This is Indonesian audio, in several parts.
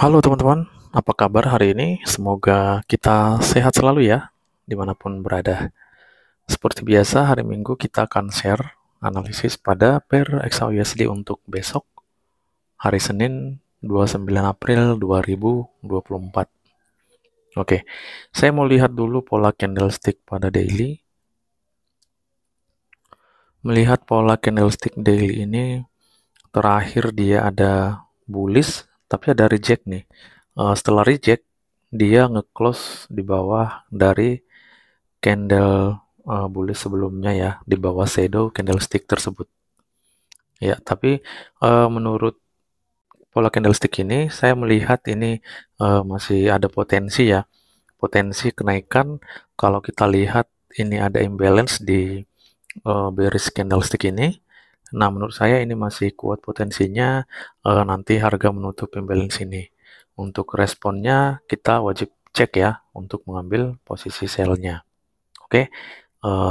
Halo teman-teman, apa kabar hari ini? Semoga kita sehat selalu ya, dimanapun berada. Seperti biasa, hari Minggu kita akan share analisis pada pair XAUUSD untuk besok, hari Senin 29 April 2024. Oke, saya mau lihat dulu pola candlestick pada daily. Melihat pola candlestick daily ini, terakhir dia ada bullish, tapi ada reject nih. Setelah reject, dia nge-close di bawah dari candle bullish sebelumnya ya, di bawah shadow candlestick tersebut. Ya, tapi menurut pola candlestick ini, saya melihat ini masih ada potensi ya, potensi kenaikan. Kalau kita lihat ini ada imbalance di bearish candlestick ini. Nah, menurut saya ini masih kuat potensinya, nanti harga menutup imbalance ini. Untuk responnya kita wajib cek ya untuk mengambil posisi sell-nya. Oke,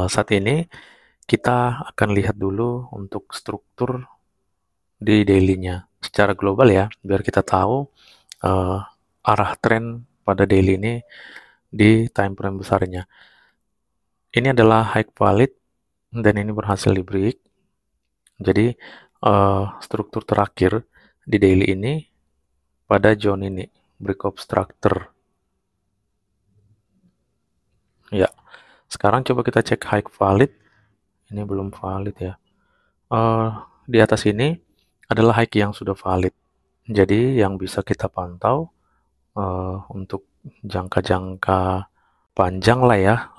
saat ini kita akan lihat dulu untuk struktur di daily-nya secara global ya, biar kita tahu arah tren pada daily ini di time frame besarnya. Ini adalah high valid dan ini berhasil di break. Jadi struktur terakhir di daily ini pada zone ini, breakout structure. Ya, sekarang coba kita cek high valid. Ini belum valid ya. Di atas ini adalah high yang sudah valid. Jadi yang bisa kita pantau untuk jangka-jangka panjang lah ya.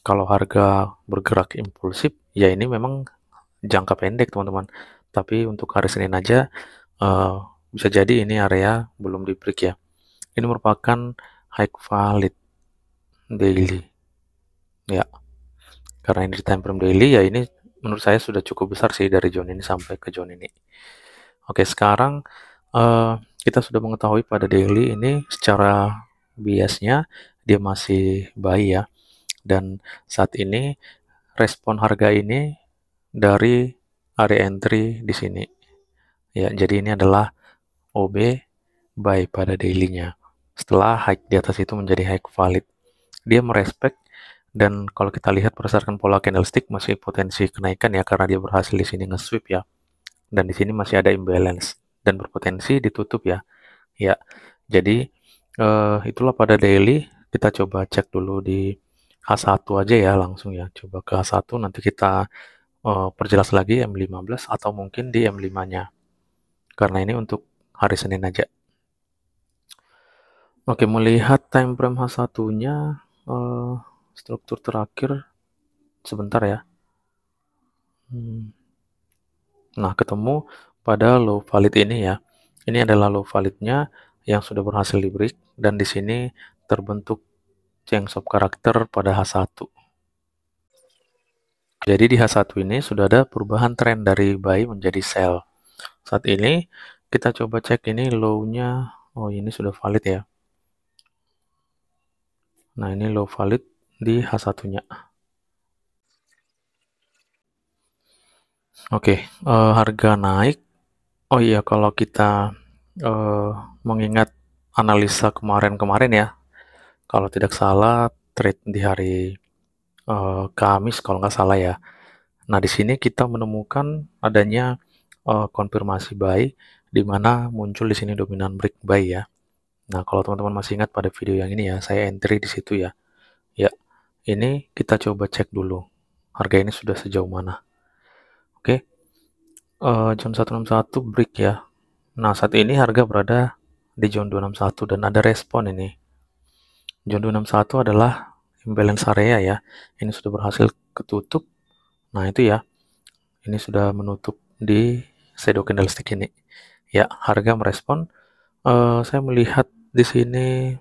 Kalau harga bergerak impulsif, ya ini memang jangka pendek teman-teman, tapi untuk hari Senin aja bisa jadi ini area belum di break ya. Ini merupakan high valid daily ya, karena ini di time frame daily ya. Ini menurut saya sudah cukup besar sih dari zone ini sampai ke zone ini. Oke, sekarang kita sudah mengetahui pada daily ini secara biasnya dia masih buy ya, dan saat ini respon harga ini dari area entry di sini ya. Jadi ini adalah OB buy pada daily-nya. Setelah high di atas itu menjadi high valid, dia merespek, dan kalau kita lihat berdasarkan pola candlestick masih potensi kenaikan ya, karena dia berhasil di sini nge-sweep ya, dan di sini masih ada imbalance dan berpotensi ditutup ya. Ya, jadi itulah pada daily. Kita coba cek dulu di H1 aja ya, langsung ya, coba ke H1, nanti kita perjelas lagi M15 atau mungkin di M5-nya, karena ini untuk hari Senin aja. Oke, melihat time frame H1-nya, struktur terakhir sebentar ya. Nah, ketemu pada low valid ini ya. Ini adalah low valid-nya yang sudah berhasil di break, dan di sini terbentuk change of karakter pada H1. Jadi di H1 ini sudah ada perubahan tren dari buy menjadi sell. Saat ini kita coba cek ini low-nya. Oh, ini sudah valid ya. Nah, ini low valid di H1-nya. Oke, harga naik. Oh iya, kalau kita mengingat analisa kemarin-kemarin ya. Kalau tidak salah, trade di hari Kamis kalau nggak salah ya. Nah, di sini kita menemukan adanya konfirmasi buy, di mana muncul di sini dominan break buy ya. Nah, kalau teman-teman masih ingat pada video yang ini ya, saya entry di situ ya. Ya, ini kita coba cek dulu harga ini sudah sejauh mana. Oke, zone 161 break ya. Nah, saat ini harga berada di zone 261 dan ada respon ini. Zone 261 adalah imbalance area ya. Ini sudah berhasil ketutup. Nah, itu ya. Ini sudah menutup di shadow candlestick ini. Ya, harga merespon. Saya melihat di sini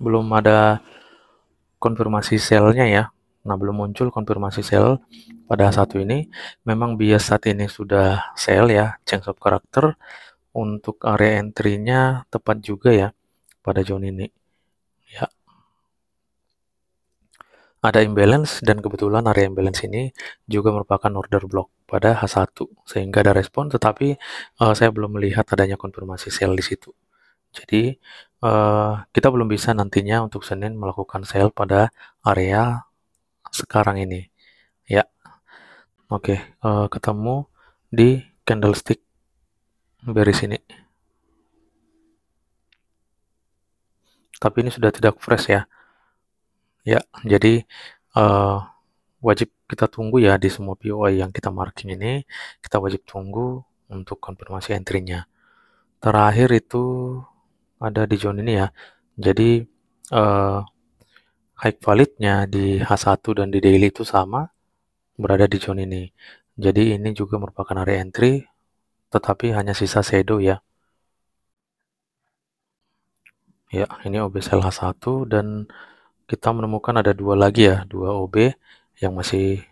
belum ada konfirmasi sell-nya ya. Nah, belum muncul konfirmasi sell pada H1 ini. Memang bias saat ini sudah sell ya, change of karakter. Untuk area entry-nya tepat juga ya pada zone ini. Ya, ada imbalance, dan kebetulan area imbalance ini juga merupakan order block pada H1, sehingga ada respon, tetapi saya belum melihat adanya konfirmasi sell di situ. Jadi kita belum bisa nantinya untuk Senin melakukan sell pada area sekarang ini ya. Oke, ketemu di candlestick bearish ini, tapi ini sudah tidak fresh ya. Ya, jadi wajib kita tunggu ya di semua POI yang kita marking ini, kita wajib tunggu untuk konfirmasi entry-nya. Terakhir itu ada di zone ini ya, jadi high validnya di H1 dan di daily itu sama, berada di zone ini. Jadi ini juga merupakan area entry, tetapi hanya sisa shadow ya. Ya, ini OBSL H1 dan kita menemukan ada dua lagi ya, dua OB yang masih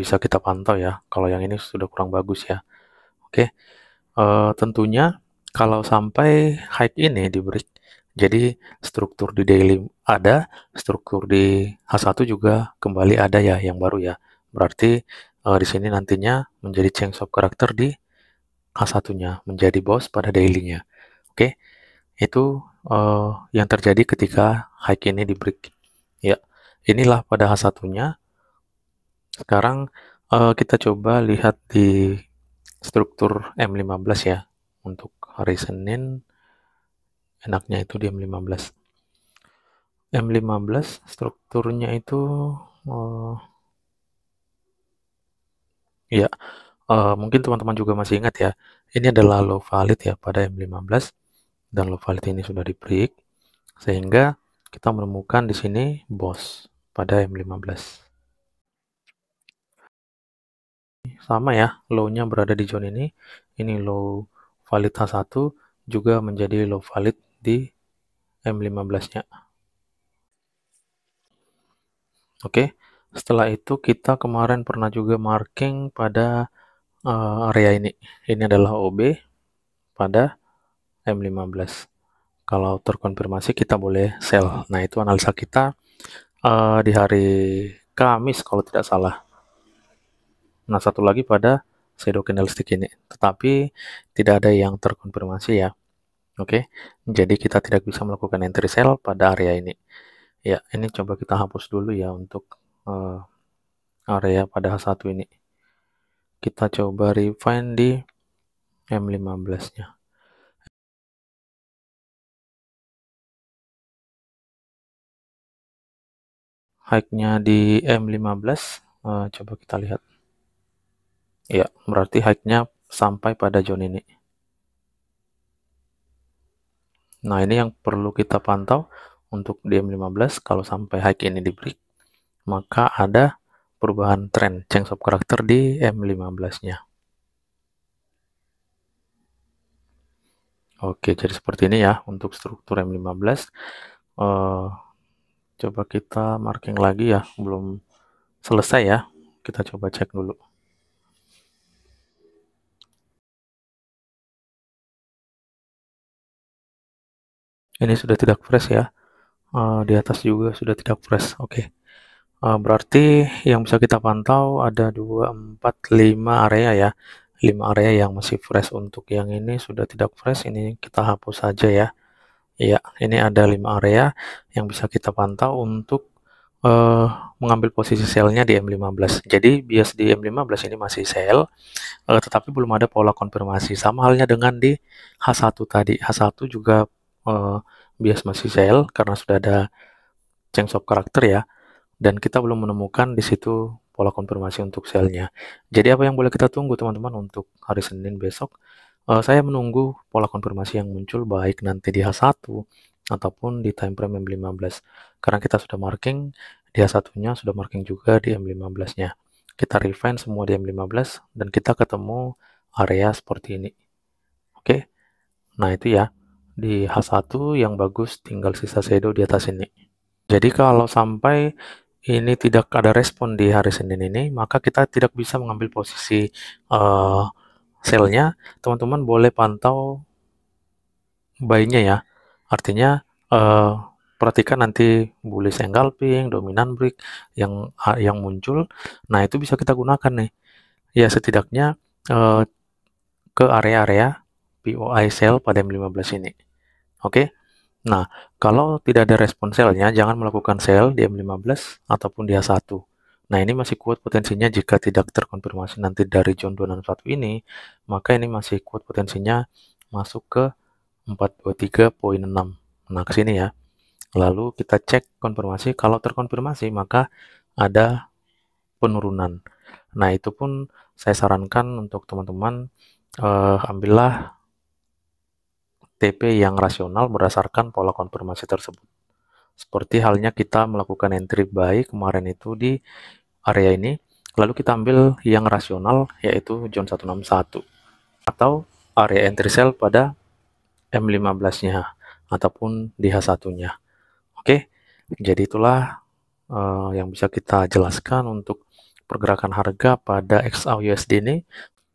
bisa kita pantau ya. Kalau yang ini sudah kurang bagus ya. Oke, tentunya kalau sampai high ini di break, jadi struktur di daily ada, struktur di H1 juga kembali ada ya, yang baru ya. Berarti di sini nantinya menjadi change of karakter di H1-nya, menjadi boss pada daily-nya. Oke, itu yang terjadi ketika high ini di break. Ya, inilah pada H1-nya. Sekarang kita coba lihat di struktur M15 ya. Untuk hari Senin, enaknya itu di M15. M15 strukturnya itu, ya, mungkin teman-teman juga masih ingat ya. Ini adalah low valid ya pada M15. Dan low valid ini sudah di break. Sehingga kita menemukan di sini boss pada M15. Sama ya, low-nya berada di zone ini. Ini low valid H1 juga menjadi low valid di M15-nya. Oke, setelah itu kita kemarin pernah juga marking pada area ini. Ini adalah OB pada M15. Kalau terkonfirmasi kita boleh sell. Nah, itu analisa kita di hari Kamis kalau tidak salah. Nah, satu lagi pada shadow candlestick ini. Tetapi tidak ada yang terkonfirmasi ya. Oke, jadi kita tidak bisa melakukan entry sell pada area ini. Ya, ini coba kita hapus dulu ya untuk area pada H1 ini. Kita coba refine di M15-nya. High-nya di M15, coba kita lihat. Ya, berarti high-nya sampai pada zone ini. Nah, ini yang perlu kita pantau untuk di M15. Kalau sampai high ini di break, maka ada perubahan tren, change of karakter di M15-nya. Oke, jadi seperti ini ya untuk struktur M15. Coba kita marking lagi ya, belum selesai ya, kita coba cek dulu. Ini sudah tidak fresh ya, di atas juga sudah tidak fresh. Oke, berarti yang bisa kita pantau ada 2, 4, 5 area ya, 5 area yang masih fresh. Untuk yang ini sudah tidak fresh, ini kita hapus saja ya. Ya, ini ada 5 area yang bisa kita pantau untuk mengambil posisi sell-nya di M15. Jadi bias di M15 ini masih sell, tetapi belum ada pola konfirmasi. Sama halnya dengan di H1 tadi. H1 juga bias masih sell karena sudah ada change of karakter ya. Dan kita belum menemukan di situ pola konfirmasi untuk sell-nya. Jadi apa yang boleh kita tunggu teman-teman untuk hari Senin besok? Saya menunggu pola konfirmasi yang muncul baik nanti di H1 ataupun di time frame M15. Karena kita sudah marking di H1-nya, sudah marking juga di M15-nya. Kita refine semua di M15 dan kita ketemu area seperti ini. Oke. Nah, itu ya. Di H1 yang bagus tinggal sisa shadow di atas ini. Jadi kalau sampai ini tidak ada respon di hari Senin ini, maka kita tidak bisa mengambil posisi sell-nya. Teman-teman boleh pantau buy-nya ya, artinya perhatikan nanti bullish engulfing, dominan break yang muncul. Nah, itu bisa kita gunakan nih ya, setidaknya ke area-area POI sell pada M15 ini. Oke. Nah, kalau tidak ada respon selnya, jangan melakukan sell di M15 ataupun di H1. Nah, ini masih kuat potensinya jika tidak terkonfirmasi nanti dari zone 261 ini, maka ini masih kuat potensinya masuk ke 423.6. Nah, ke sini ya. Lalu kita cek konfirmasi, kalau terkonfirmasi maka ada penurunan. Nah, itu pun saya sarankan untuk teman-teman ambillah TP yang rasional berdasarkan pola konfirmasi tersebut. Seperti halnya kita melakukan entry buy kemarin itu di area ini, lalu kita ambil yang rasional yaitu zone 161 atau area entry sell pada M15-nya ataupun di H1-nya. Oke, jadi itulah yang bisa kita jelaskan untuk pergerakan harga pada XAUUSD ini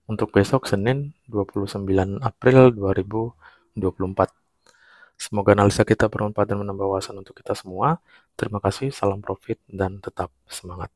untuk besok Senin 29 April 2024. Semoga analisa kita bermanfaat dan menambah wawasan untuk kita semua. Terima kasih, salam profit, dan tetap semangat.